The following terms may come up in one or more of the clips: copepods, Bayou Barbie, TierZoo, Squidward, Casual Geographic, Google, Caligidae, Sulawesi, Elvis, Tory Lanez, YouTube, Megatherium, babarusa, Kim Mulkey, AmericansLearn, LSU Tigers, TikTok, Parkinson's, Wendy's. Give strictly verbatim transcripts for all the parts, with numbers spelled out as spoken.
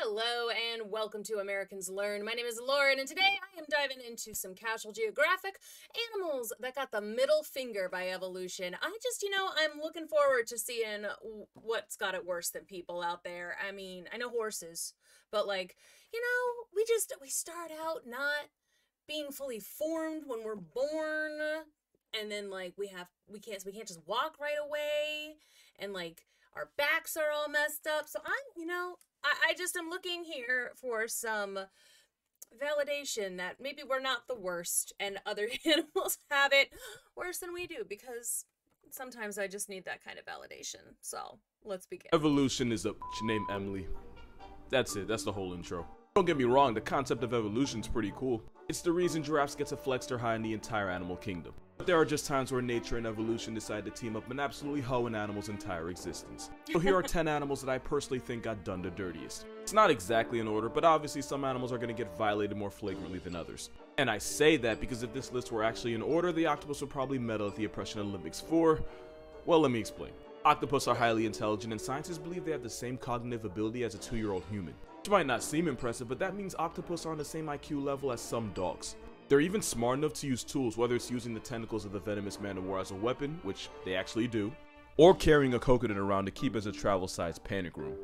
Hello and welcome to Americans Learn. My name is Lauren and today I am diving into some Casual Geographic animals that got the middle finger by evolution. I just, you know, I'm looking forward to seeing what's got it worse than people out there. I mean, I know horses, but like, you know, we just, we start out not being fully formed when we're born and then like we have, we can't, we can't just walk right away and like our backs are all messed up. So I'm, you know, I just am looking here for some validation that maybe we're not the worst and other animals have it worse than we do, because sometimes I just need that kind of validation. So let's begin. Evolution is a bitch named Emily. That's it. That's the whole intro. Don't get me wrong, the concept of evolution is pretty cool. It's the reason giraffes get to flex their high in the entire animal kingdom. But there are just times where nature and evolution decide to team up and absolutely hoe an animal's entire existence. So here are ten animals that I personally think got done the dirtiest. It's not exactly in order, but obviously some animals are going to get violated more flagrantly than others. And I say that because if this list were actually in order, the octopus would probably medal at the oppression Olympics for... well, let me explain. Octopus are highly intelligent and scientists believe they have the same cognitive ability as a two-year-old human. Which might not seem impressive, but that means octopus are on the same I Q level as some dogs. They're even smart enough to use tools, whether it's using the tentacles of the venomous man-o-war as a weapon, which they actually do, or carrying a coconut around to keep as a travel-sized panic room.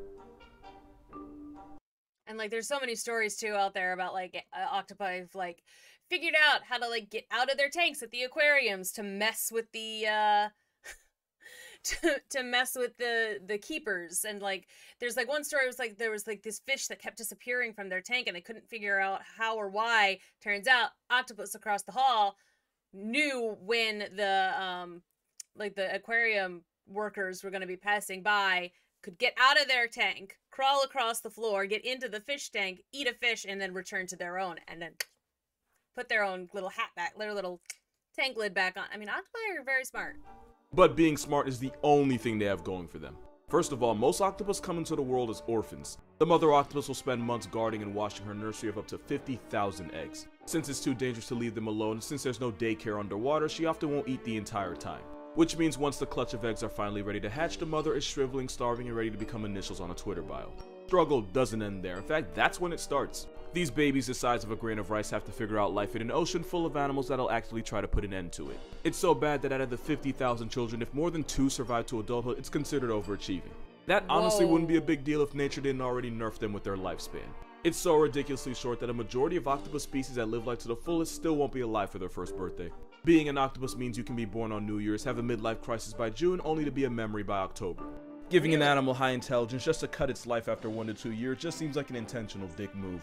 And like, there's so many stories too out there about like uh, octopi like figured out how to like get out of their tanks at the aquariums to mess with the uh To, to mess with the the keepers. And like there's like one story was like there was like this fish that kept disappearing from their tank and they couldn't figure out how or why. Turns out octopus across the hall knew when the um like the aquarium workers were going to be passing by, could get out of their tank, crawl across the floor, get into the fish tank, eat a fish, and then return to their own and then put their own little hat back, their little tank lid back on. I mean, octopi are very smart. But being smart is the only thing they have going for them. First of all, most octopus come into the world as orphans. The mother octopus will spend months guarding and watching her nursery of up to fifty thousand eggs. Since it's too dangerous to leave them alone, since there's no daycare underwater, she often won't eat the entire time. Which means once the clutch of eggs are finally ready to hatch, the mother is shriveling, starving, and ready to become initials on a Twitter bio. Struggle doesn't end there. In fact, that's when it starts. These babies the size of a grain of rice have to figure out life in an ocean full of animals that'll actually try to put an end to it. It's so bad that out of the fifty thousand children, if more than two survive to adulthood, it's considered overachieving. That honestly Whoa. Wouldn't be a big deal if nature didn't already nerf them with their lifespan. It's so ridiculously short that a majority of octopus species that live life to the fullest still won't be alive for their first birthday. Being an octopus means you can be born on New Year's, have a midlife crisis by June, only to be a memory by October. Giving an animal high intelligence just to cut its life after one to two years just seems like an intentional dick move.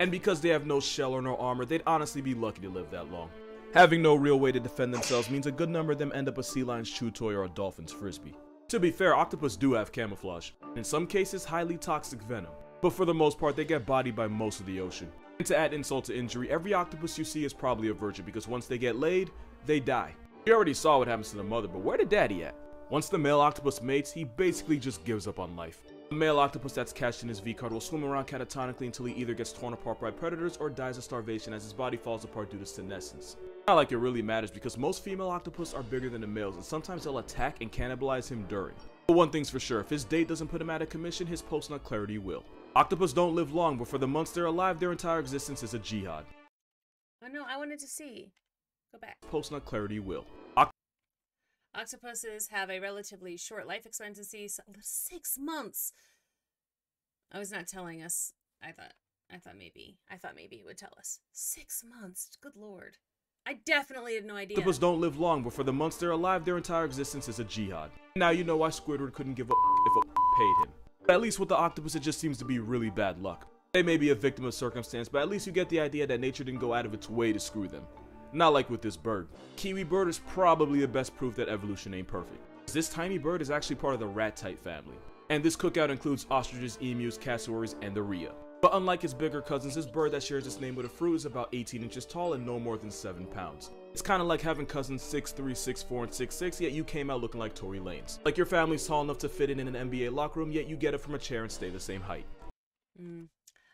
And because they have no shell or no armor, they'd honestly be lucky to live that long. Having no real way to defend themselves means a good number of them end up a sea lion's chew toy or a dolphin's frisbee. To be fair, octopus do have camouflage, and in some cases highly toxic venom. But for the most part, they get bodied by most of the ocean. And to add insult to injury, every octopus you see is probably a virgin because once they get laid, they die. We already saw what happens to the mother, but where did daddy at? Once the male octopus mates, he basically just gives up on life. The male octopus that's catched in his V-card will swim around catatonically until he either gets torn apart by predators or dies of starvation as his body falls apart due to senescence. Not like it really matters because most female octopus are bigger than the males and sometimes they'll attack and cannibalize him during. But one thing's for sure, if his date doesn't put him out of commission, his post-nut clarity will. Octopus don't live long, but for the months they're alive, their entire existence is a jihad. Oh no, I wanted to see. Go back. Post-nut clarity will. Octopuses have a relatively short life expectancy, six months. I was not telling us. I thought, I thought maybe, I thought maybe it would tell us. Six months. Good lord. I definitely had no idea. Octopus don't live long, but for the months they're alive, their entire existence is a jihad. Now you know why Squidward couldn't give a if a paid him. But at least with the octopus, it just seems to be really bad luck. They may be a victim of circumstance, but at least you get the idea that nature didn't go out of its way to screw them. Not like with this bird. Kiwi bird is probably the best proof that evolution ain't perfect. This tiny bird is actually part of the rat type family. And this cookout includes ostriches, emus, cassowaries, and the rhea. But unlike its bigger cousins, this bird that shares its name with a fruit is about eighteen inches tall and no more than seven pounds. It's kinda like having cousins six three, six four, and six six, yet you came out looking like Tory Lanez. Like your family's tall enough to fit in in an N B A locker room, yet you get it from a chair and stay the same height. Mm.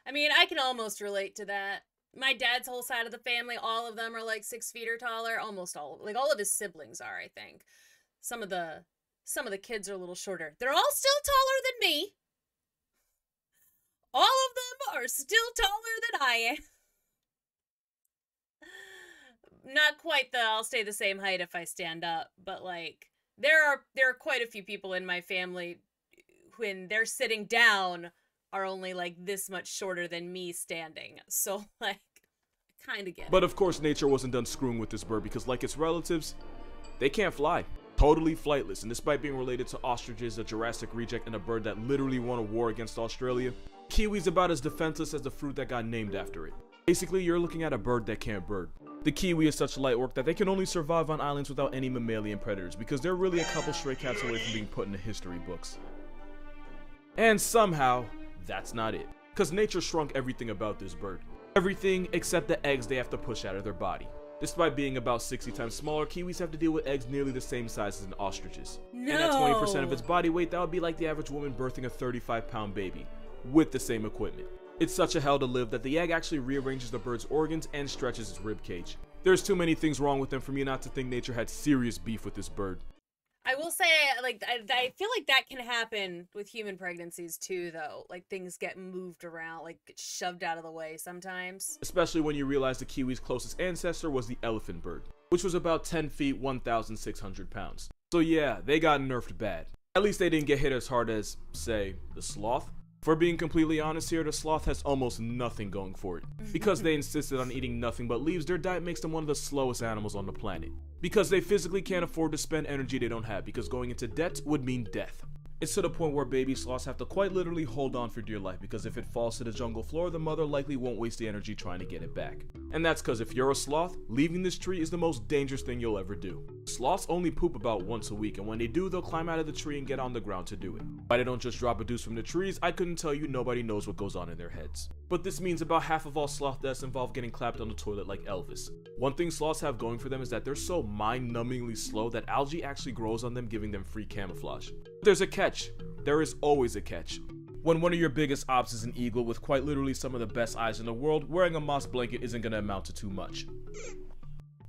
I mean, I can almost relate to that. My dad's whole side of the family, all of them are like six feet or taller. Almost all, like all of his siblings are, I think. Some of the, some of the kids are a little shorter. They're all still taller than me. All of them are still taller than I am. Not quite the I'll stay the same height if I stand up, but like there are there are quite a few people in my family when they're sitting down are only like this much shorter than me standing. So like I kind of get it. But of course nature wasn't done screwing with this bird because like its relatives, they can't fly. Totally flightless, and despite being related to ostriches, a Jurassic reject, and a bird that literally won a war against Australia, kiwi's about as defenseless as the fruit that got named after it. Basically, you're looking at a bird that can't bird. The kiwi is such light work that they can only survive on islands without any mammalian predators because they're really a couple stray cats away from being put into history books. And somehow, that's not it. Cause nature shrunk everything about this bird. Everything except the eggs they have to push out of their body. Despite being about sixty times smaller, kiwis have to deal with eggs nearly the same size as an ostrich's. No. And at twenty percent of its body weight, that would be like the average woman birthing a thirty-five pound baby, with the same equipment. It's such a hell to live that the egg actually rearranges the bird's organs and stretches its rib cage. There's too many things wrong with them for me not to think nature had serious beef with this bird. I will say, like, I, I feel like that can happen with human pregnancies too, though. Like, things get moved around, like, get shoved out of the way sometimes. Especially when you realize the kiwi's closest ancestor was the elephant bird, which was about ten feet, one thousand six hundred pounds. So yeah, they got nerfed bad. At least they didn't get hit as hard as, say, the sloth. For being completely honest here, the sloth has almost nothing going for it. Because they insisted on eating nothing but leaves, their diet makes them one of the slowest animals on the planet. Because they physically can't afford to spend energy they don't have, because going into debt would mean death. It's to the point where baby sloths have to quite literally hold on for dear life, because if it falls to the jungle floor, the mother likely won't waste the energy trying to get it back. And that's because if you're a sloth, leaving this tree is the most dangerous thing you'll ever do. Sloths only poop about once a week, and when they do, they'll climb out of the tree and get on the ground to do it. Why they don't just drop a deuce from the trees, I couldn't tell you. Nobody knows what goes on in their heads. But this means about half of all sloth deaths involve getting clapped on the toilet like Elvis. One thing sloths have going for them is that they're so mind-numbingly slow that algae actually grows on them, giving them free camouflage. But there's a catch. There is always a catch. When one of your biggest ops is an eagle with quite literally some of the best eyes in the world, wearing a moss blanket isn't gonna amount to too much.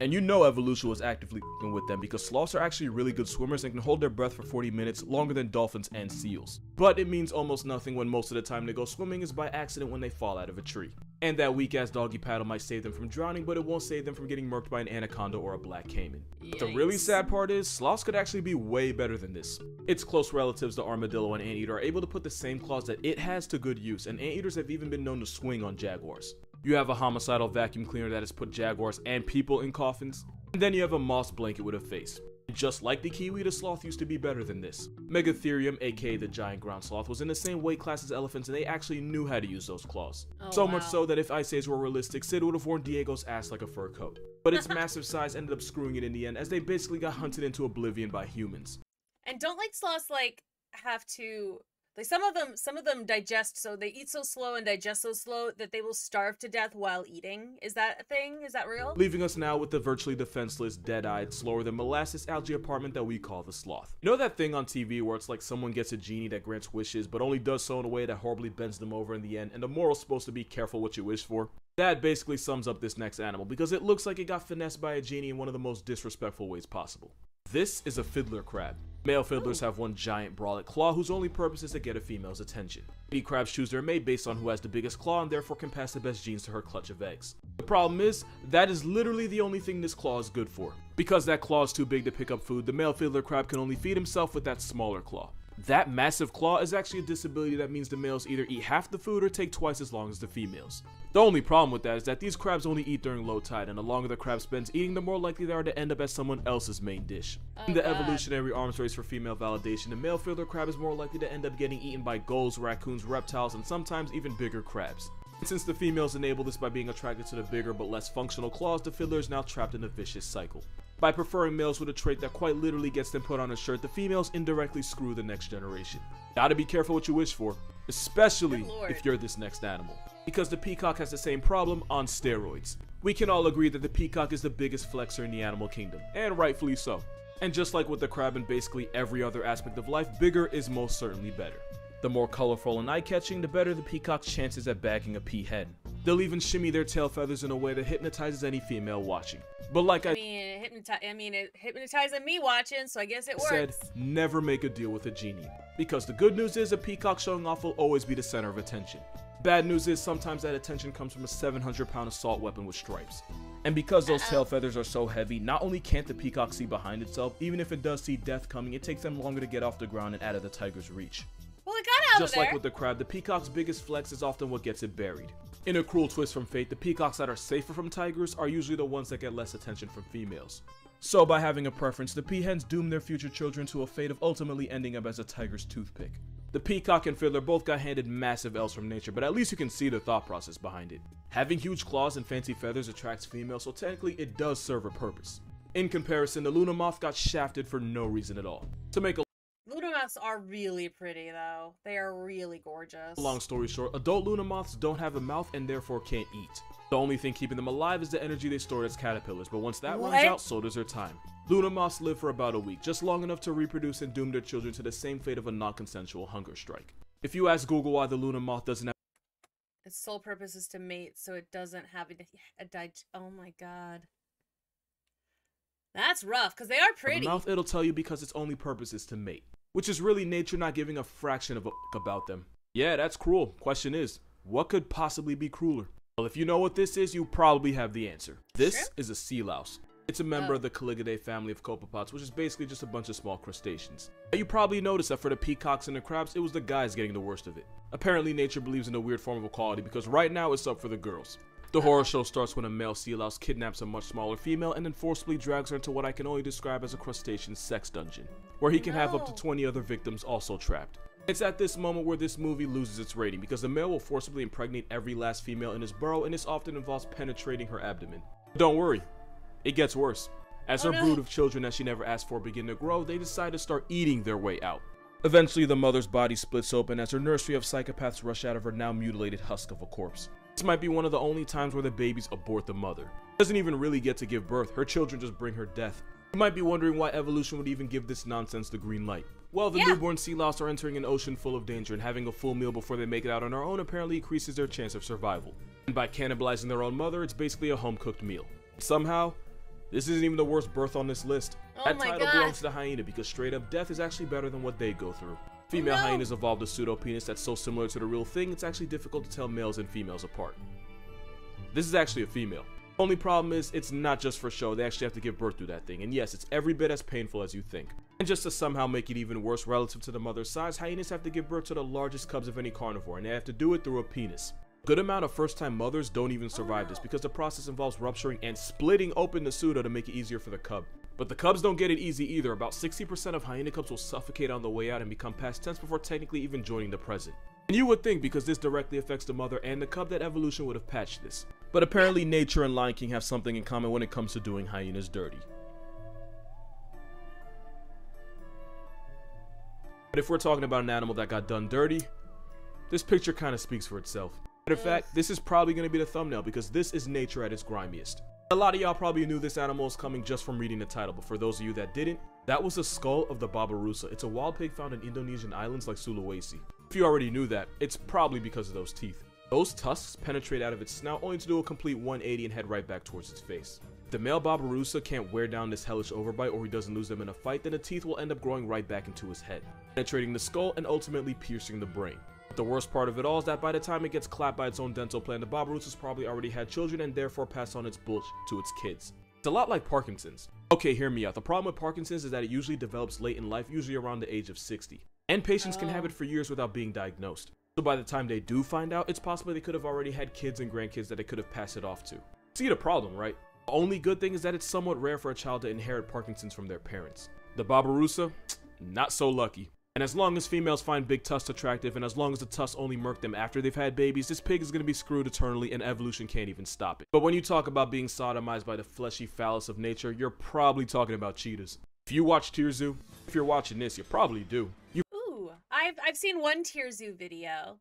And you know evolution was actively f***ing with them because sloths are actually really good swimmers and can hold their breath for forty minutes, longer than dolphins and seals. But it means almost nothing when most of the time they go swimming is by accident when they fall out of a tree. And that weak ass doggy paddle might save them from drowning, but it won't save them from getting murked by an anaconda or a black caiman. Yikes. But the really sad part is, sloths could actually be way better than this. Its close relatives, the armadillo and anteater, are able to put the same claws that it has to good use, and anteaters have even been known to swing on jaguars. You have a homicidal vacuum cleaner that has put jaguars and people in coffins, and then you have a moss blanket with a face. Just like the kiwi, the sloth used to be better than this. Megatherium, aka the giant ground sloth, was in the same weight class as elephants, and they actually knew how to use those claws. Oh, so wow. Much so that if Ice Age were realistic, Sid would have worn Diego's ass like a fur coat. But its massive size ended up screwing it in the end, as they basically got hunted into oblivion by humans. And don't like sloths like have to. Like some of them, some of them digest, so they eat so slow and digest so slow that they will starve to death while eating. Is that a thing? Is that real? Leaving us now with the virtually defenseless, dead-eyed, slower than molasses algae apartment that we call the sloth. You know that thing on T V where it's like someone gets a genie that grants wishes, but only does so in a way that horribly bends them over in the end, and the moral's supposed to be careful what you wish for? That basically sums up this next animal, because it looks like it got finessed by a genie in one of the most disrespectful ways possible. This is a fiddler crab. Male fiddlers have one giant brolic claw whose only purpose is to get a female's attention. Baby crabs choose their mate based on who has the biggest claw and therefore can pass the best genes to her clutch of eggs. The problem is, that is literally the only thing this claw is good for. Because that claw is too big to pick up food, the male fiddler crab can only feed himself with that smaller claw. That massive claw is actually a disability that means the males either eat half the food or take twice as long as the females. The only problem with that is that these crabs only eat during low tide, and the longer the crab spends eating, the more likely they are to end up as someone else's main dish. Oh, in the God. evolutionary arms race for female validation, the male fiddler crab is more likely to end up getting eaten by gulls, raccoons, reptiles, and sometimes even bigger crabs. And since the females enable this by being attracted to the bigger but less functional claws, the fiddler is now trapped in a vicious cycle. By preferring males with a trait that quite literally gets them put on a shirt, the females indirectly screw the next generation. Gotta be careful what you wish for, especially if you're this next animal. Because the peacock has the same problem on steroids. We can all agree that the peacock is the biggest flexor in the animal kingdom, and rightfully so. And just like with the crab and basically every other aspect of life, bigger is most certainly better. The more colorful and eye-catching, the better the peacock's chances at bagging a peahen. They'll even shimmy their tail feathers in a way that hypnotizes any female watching. But like I, I mean, it hypnoti I mean, it hypnotizing me watching, so I guess it works. Said, never make a deal with a genie. Because the good news is a peacock showing off will always be the center of attention. Bad news is sometimes that attention comes from a seven hundred pound assault weapon with stripes. And because those tail feathers are so heavy, not only can't the peacock see behind itself, even if it does see death coming, it takes them longer to get off the ground and out of the tiger's reach. Well, it got out Just of there. Like with the crab, the peacock's biggest flex is often what gets it buried. In a cruel twist from fate, the peacocks that are safer from tigers are usually the ones that get less attention from females. So by having a preference, the peahens doom their future children to a fate of ultimately ending up as a tiger's toothpick. The peacock and fiddler both got handed massive L's from nature, but at least you can see the thought process behind it. Having huge claws and fancy feathers attracts females, so technically it does serve a purpose. In comparison, the Luna Moth got shafted for no reason at all. To make a Luna Moths are really pretty though. They are really gorgeous. Long story short, adult Luna Moths don't have a mouth and therefore can't eat. The only thing keeping them alive is the energy they store as caterpillars, but once that what? runs out, so does their time. Luna Moths live for about a week, just long enough to reproduce and doom their children to the same fate of a non-consensual hunger strike. If you ask Google why the Luna Moth doesn't have its sole purpose is to mate, so it doesn't have a digest. Oh my god. That's rough, because they are pretty. The mouth, it'll tell you because its only purpose is to mate, which is really nature not giving a fraction of a fuck about them. Yeah, that's cruel. Question is, what could possibly be crueler? Well, if you know what this is, you probably have the answer. This Shrimp? is a sea louse. It's a member oh. of the Caligidae family of copepods, which is basically just a bunch of small crustaceans. Now, you probably noticed that for the peacocks and the crabs, it was the guys getting the worst of it. Apparently, nature believes in a weird form of equality because right now it's up for the girls. The horror show starts when a male sea louse kidnaps a much smaller female and then forcibly drags her into what I can only describe as a crustacean sex dungeon, where he can no. have up to twenty other victims also trapped. It's at this moment where this movie loses its rating because the male will forcibly impregnate every last female in his burrow, and this often involves penetrating her abdomen. But don't worry, it gets worse. As oh, her no. brood of children that she never asked for begin to grow, they decide to start eating their way out. Eventually, the mother's body splits open as her nursery of psychopaths rush out of her now mutilated husk of a corpse. This might be one of the only times where the babies abort the mother. She doesn't even really get to give birth, her children just bring her death. You might be wondering why evolution would even give this nonsense the green light. Well, the yeah. newborn sea louse are entering an ocean full of danger, and having a full meal before they make it out on their own apparently increases their chance of survival. And by cannibalizing their own mother, it's basically a home-cooked meal. Somehow, this isn't even the worst birth on this list. Oh that title God. belongs to the hyena because straight-up death is actually better than what they go through. Female no. hyenas evolved a pseudo-penis that's so similar to the real thing, it's actually difficult to tell males and females apart. This is actually a female. Only problem is, it's not just for show, they actually have to give birth through that thing, and yes, it's every bit as painful as you think. And just to somehow make it even worse relative to the mother's size, hyenas have to give birth to the largest cubs of any carnivore, and they have to do it through a penis. A good amount of first-time mothers don't even survive oh, no. this, because the process involves rupturing and splitting open the pseudo to make it easier for the cub. But the cubs don't get it easy either. About sixty percent of hyena cubs will suffocate on the way out and become past tense before technically even joining the present. And you would think because this directly affects the mother and the cub that evolution would have patched this. But apparently nature and Lion King have something in common when it comes to doing hyenas dirty. But if we're talking about an animal that got done dirty, this picture kind of speaks for itself. Matter of fact, this is probably going to be the thumbnail because this is nature at its grimiest. A lot of y'all probably knew this animal was coming just from reading the title, but for those of you that didn't, that was the skull of the babarusa. It's a wild pig found in Indonesian islands like Sulawesi. If you already knew that, it's probably because of those teeth. Those tusks penetrate out of its snout only to do a complete one eighty and head right back towards its face. If the male babarusa can't wear down this hellish overbite or he doesn't lose them in a fight, then the teeth will end up growing right back into his head, penetrating the skull and ultimately piercing the brain. But the worst part of it all is that by the time it gets clapped by its own dental plan, the babarusa's probably already had children and therefore passed on its bullshit to its kids. It's a lot like Parkinson's. Okay, hear me out. The problem with Parkinson's is that it usually develops late in life, usually around the age of sixty. And patients oh. can have it for years without being diagnosed. So by the time they do find out, it's possible they could have already had kids and grandkids that they could have passed it off to. See the problem, right? The only good thing is that it's somewhat rare for a child to inherit Parkinson's from their parents. The babarusa? Not so lucky. And as long as females find big tusks attractive, and as long as the tusks only murk them after they've had babies, this pig is going to be screwed eternally and evolution can't even stop it. But when you talk about being sodomized by the fleshy phallus of nature, you're probably talking about cheetahs. If you watch TierZoo, if you're watching this, you probably do. You Ooh, I've, I've seen one TierZoo video.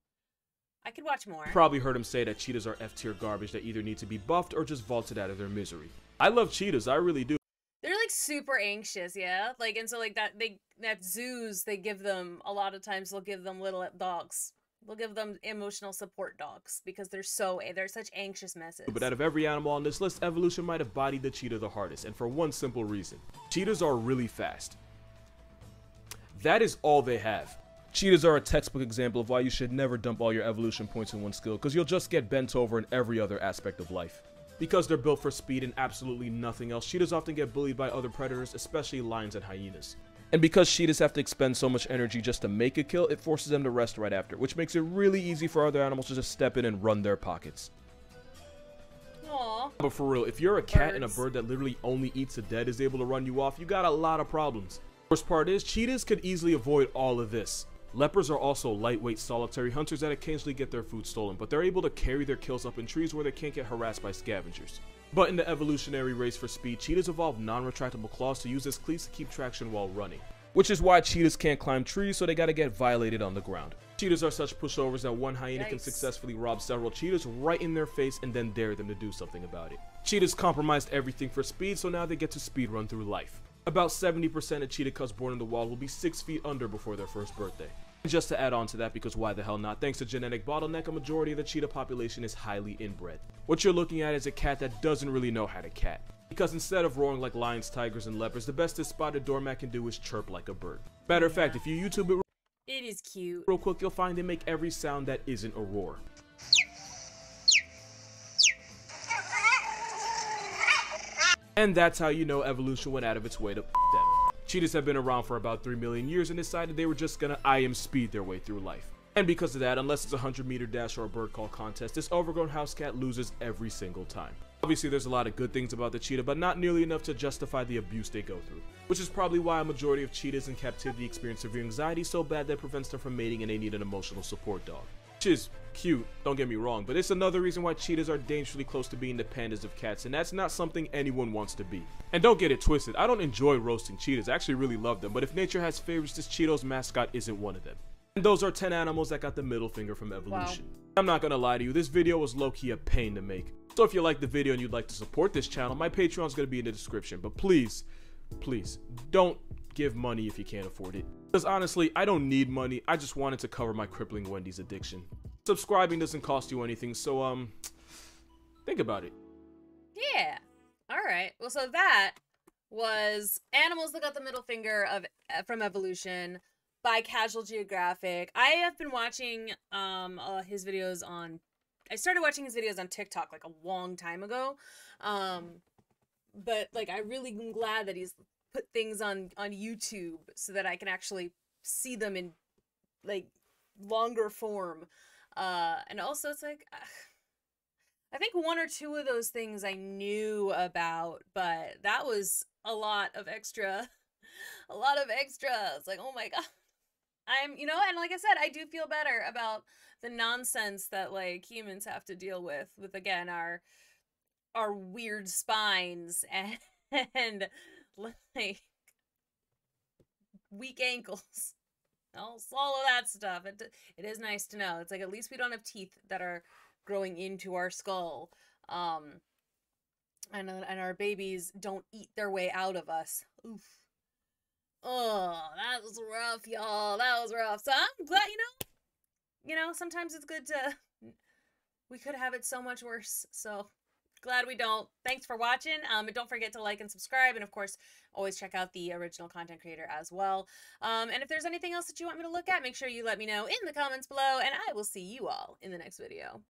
I could watch more. You probably heard him say that cheetahs are F-tier garbage that either need to be buffed or just vaulted out of their misery. I love cheetahs, I really do. They're like super anxious, yeah? Like, and so like that, they, at zoos, they give them, a lot of times they'll give them little dogs. They'll give them emotional support dogs because they're so, they're such anxious messes. But out of every animal on this list, evolution might have bodied the cheetah the hardest, and for one simple reason. Cheetahs are really fast. That is all they have. Cheetahs are a textbook example of why you should never dump all your evolution points in one skill, because you'll just get bent over in every other aspect of life. Because they're built for speed and absolutely nothing else, cheetahs often get bullied by other predators, especially lions and hyenas. And because cheetahs have to expend so much energy just to make a kill, it forces them to rest right after, which makes it really easy for other animals to just step in and run their pockets. Aww. But for real, if you're a cat Birds. and a bird that literally only eats the dead is able to run you off, you got a lot of problems. Worst part is, cheetahs could easily avoid all of this. Leopards are also lightweight solitary hunters that occasionally get their food stolen, but they're able to carry their kills up in trees where they can't get harassed by scavengers. But in the evolutionary race for speed, cheetahs evolved non-retractable claws to use as cleats to keep traction while running. Which is why cheetahs can't climb trees, so they gotta get violated on the ground. Cheetahs are such pushovers that one hyena Yikes. can successfully rob several cheetahs right in their face and then dare them to do something about it. Cheetahs compromised everything for speed, so now they get to speedrun through life. About seventy percent of cheetah cubs born in the wild will be six feet under before their first birthday. And just to add on to that, because why the hell not, thanks to genetic bottleneck, a majority of the cheetah population is highly inbred. What you're looking at is a cat that doesn't really know how to cat. Because instead of roaring like lions, tigers, and leopards, the best this spotted doormat can do is chirp like a bird. Matter of fact, if you YouTube it, it is cute. real quick, you'll find they make every sound that isn't a roar. And that's how you know evolution went out of its way to f*** them. Cheetahs have been around for about three million years and decided they were just gonna I M speed their way through life. And because of that, unless it's a hundred meter dash or a bird call contest, this overgrown house cat loses every single time. Obviously there's a lot of good things about the cheetah, but not nearly enough to justify the abuse they go through. Which is probably why a majority of cheetahs in captivity experience severe anxiety so bad that it prevents them from mating and they need an emotional support dog. Which is cute, don't get me wrong, but it's another reason why cheetahs are dangerously close to being the pandas of cats, and that's not something anyone wants to be. And don't get it twisted, I don't enjoy roasting cheetahs, I actually really love them, but if nature has favorites, this Cheeto's mascot isn't one of them. And those are ten animals that got the middle finger from evolution. Wow. I'm not gonna lie to you, this video was low-key a pain to make. So if you liked the video and you'd like to support this channel, my Patreon's gonna be in the description, but please, please, don't give money if you can't afford it. Because honestly, I don't need money, I just wanted to cover my crippling Wendy's addiction. Subscribing doesn't cost you anything, so um, think about it. Yeah, alright, well so that was Animals That Got the Middle Finger of from Evolution by Casual Geographic. I have been watching um uh, his videos on, I started watching his videos on TikTok like a long time ago, um, but like I really am glad that he's put things on on YouTube so that I can actually see them in like longer form, uh and also it's like uh, I think one or two of those things I knew about, but that was a lot of extra a lot of extra it's like, oh my god, I'm you know and like I said, I do feel better about the nonsense that like humans have to deal with with again our our weird spines and and like weak ankles, all all of that stuff. It it is nice to know. It's like at least we don't have teeth that are growing into our skull, um, and and our babies don't eat their way out of us. Oof. Oh, that was rough, y'all. That was rough. So I'm glad you know. You know, sometimes it's good to. We could have it so much worse. So. Glad we don't. Thanks for watching. Um, and don't forget to like and subscribe. And of course, always check out the original content creator as well. Um, and if there's anything else that you want me to look at, make sure you let me know in the comments below. And I will see you all in the next video.